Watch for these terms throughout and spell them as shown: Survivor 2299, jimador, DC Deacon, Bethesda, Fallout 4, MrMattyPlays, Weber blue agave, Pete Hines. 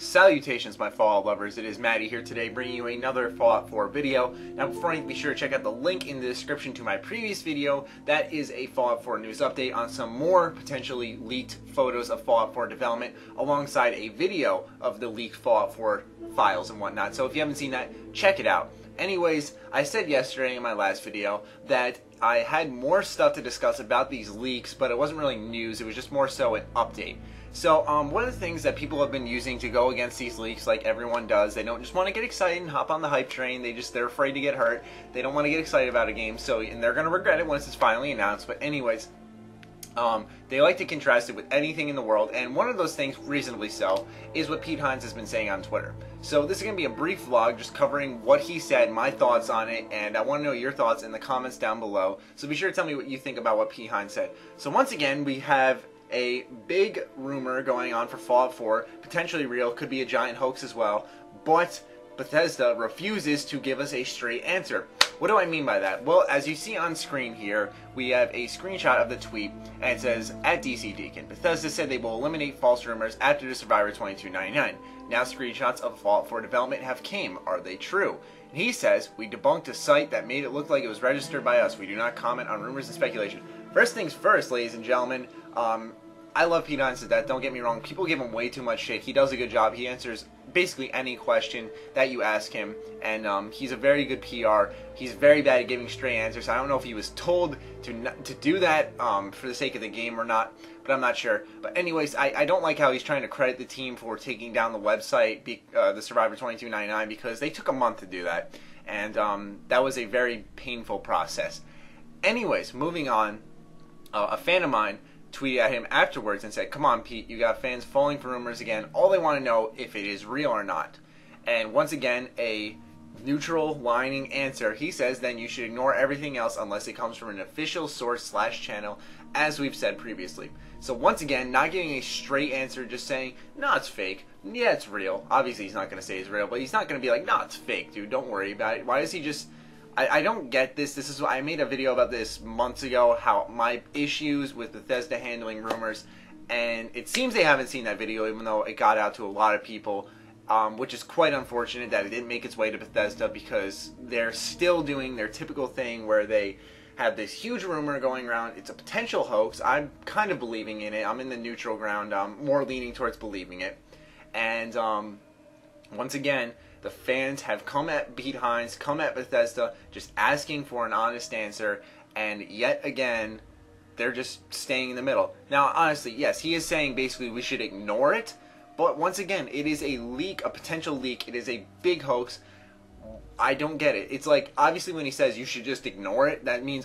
Salutations, my Fallout lovers, it is Matty here today bringing you another Fallout 4 video. Now before anything, be sure to check out the link in the description to my previous video. That is a Fallout 4 news update on some more potentially leaked photos of Fallout 4 development alongside a video of the leaked Fallout 4 files and whatnot. So if you haven't seen that, check it out. Anyways, I said yesterday in my last video that I had more stuff to discuss about these leaks, but it wasn't really news, it was just more so an update. So one of the things that people have been using to go against these leaks, like everyone does, they don't just want to get excited and hop on the hype train, they're afraid to get hurt, they don't want to get excited about a game, and they're going to regret it once it's finally announced. But anyways, they like to contrast it with anything in the world, and one of those things, reasonably so, is what Pete Hines has been saying on Twitter. So this is going to be a brief vlog just covering what he said, my thoughts on it, and I want to know your thoughts in the comments down below, so be sure to tell me what you think about what Pete Hines said. So once again, we have a big rumor going on for Fallout 4, potentially real, could be a giant hoax as well, but Bethesda refuses to give us a straight answer. What do I mean by that? Well, as you see on screen here, we have a screenshot of the tweet, and it says, "At DC Deacon, Bethesda said they will eliminate false rumors after the Survivor 2299. Now screenshots of Fallout 4 development have came. Are they true?" And he says, "We debunked a site that made it look like it was registered by us. We do not comment on rumors and speculation." First things first, ladies and gentlemen, I love Pete Hines to death, don't get me wrong, people give him way too much shit. He does a good job, he answers basically any question that you ask him, and he's a very good PR. He's very bad at giving straight answers. I don't know if he was told to do that for the sake of the game or not, but I'm not sure. But anyways, I don't like how he's trying to credit the team for taking down the website, the Survivor 2299, because they took a month to do that, and that was a very painful process. Anyways, moving on, a fan of mine tweeted at him afterwards and said, "Come on, Pete, you got fans falling for rumors again. All they want to know if it is real or not." And once again, a neutral lining answer. He says, "Then you should ignore everything else unless it comes from an official source / channel, as we've said previously." So once again, not giving a straight answer, just saying, "No, it's fake. Yeah, it's real." Obviously, he's not going to say it's real, but he's not going to be like, "No, it's fake, dude. Don't worry about it." Why does he just... I don't get this. This is what I made a video about this months ago, how my issues with Bethesda handling rumors, and it seems they haven't seen that video, even though it got out to a lot of people, which is quite unfortunate that it didn't make its way to Bethesda, because they're still doing their typical thing where they have this huge rumor going around. It's a potential hoax. I'm kind of believing in it. I'm in the neutral ground. I'm more leaning towards believing it. And once again, the fans have come at Pete Hines, come at Bethesda, just asking for an honest answer, and yet again, they're just staying in the middle. Now, honestly, yes, he is saying basically we should ignore it, but once again, it is a leak, a potential leak, it is a big hoax. I don't get it. It's like, obviously when he says you should just ignore it, that leads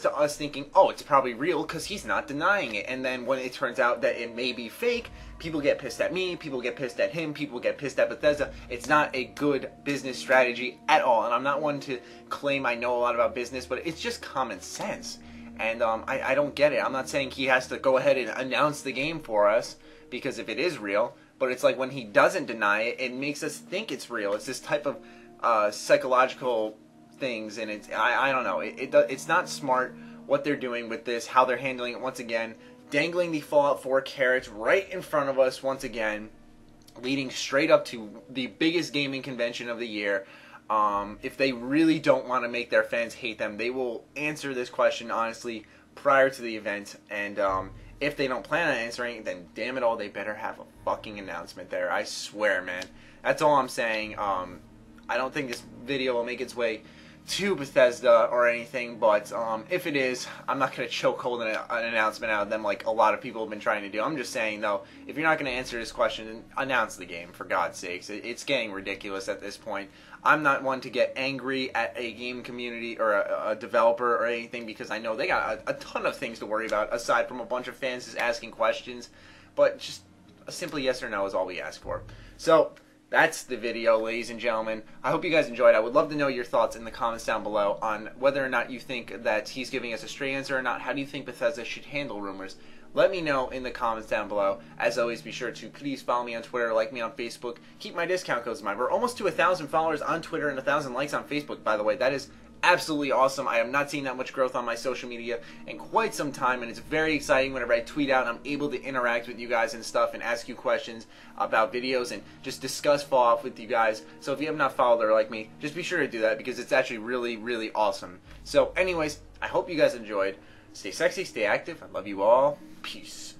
to us thinking, oh, it's probably real because he's not denying it. And then when it turns out that it may be fake, people get pissed at me, people get pissed at him, people get pissed at Bethesda. It's not a good business strategy at all. And I'm not one to claim I know a lot about business, but it's just common sense. And I don't get it. I'm not saying he has to go ahead and announce the game for us, because if it is real, but it's like when he doesn't deny it, it makes us think it's real. It's this type of psychological things, and it's I don't know, it's not smart what they're doing with this, how they're handling it. Once again, dangling the Fallout 4 carrots right in front of us, once again leading straight up to the biggest gaming convention of the year. If they really don't want to make their fans hate them, they will answer this question honestly prior to the event, and if they don't plan on answering it, then damn it all, they better have a fucking announcement there. I swear, man, that's all I'm saying. I don't think this video will make its way to Bethesda or anything, but if it is, I'm not going to chokehold an announcement out of them like a lot of people have been trying to do. I'm just saying, though, if you're not going to answer this question, then announce the game, for God's sakes. It's getting ridiculous at this point. I'm not one to get angry at a game community or a developer or anything, because I know they got a ton of things to worry about, aside from a bunch of fans just asking questions, but just a simple yes or no is all we ask for. So that's the video, ladies and gentlemen. I hope you guys enjoyed. I would love to know your thoughts in the comments down below on whether or not you think that he's giving us a straight answer or not. How do you think Bethesda should handle rumors? Let me know in the comments down below. As always, be sure to please follow me on Twitter, like me on Facebook, keep my discount codes in mind. We're almost to 1,000 followers on Twitter and 1,000 likes on Facebook, by the way. That is absolutely awesome. I am not seeing that much growth on my social media in quite some time, and it's very exciting whenever I tweet out and I'm able to interact with you guys and stuff and ask you questions about videos and just discuss Fallout with you guys. So if you have not followed or like me, just be sure to do that because it's actually really, really awesome. So anyways, I hope you guys enjoyed. Stay sexy, stay active. I love you all. Peace.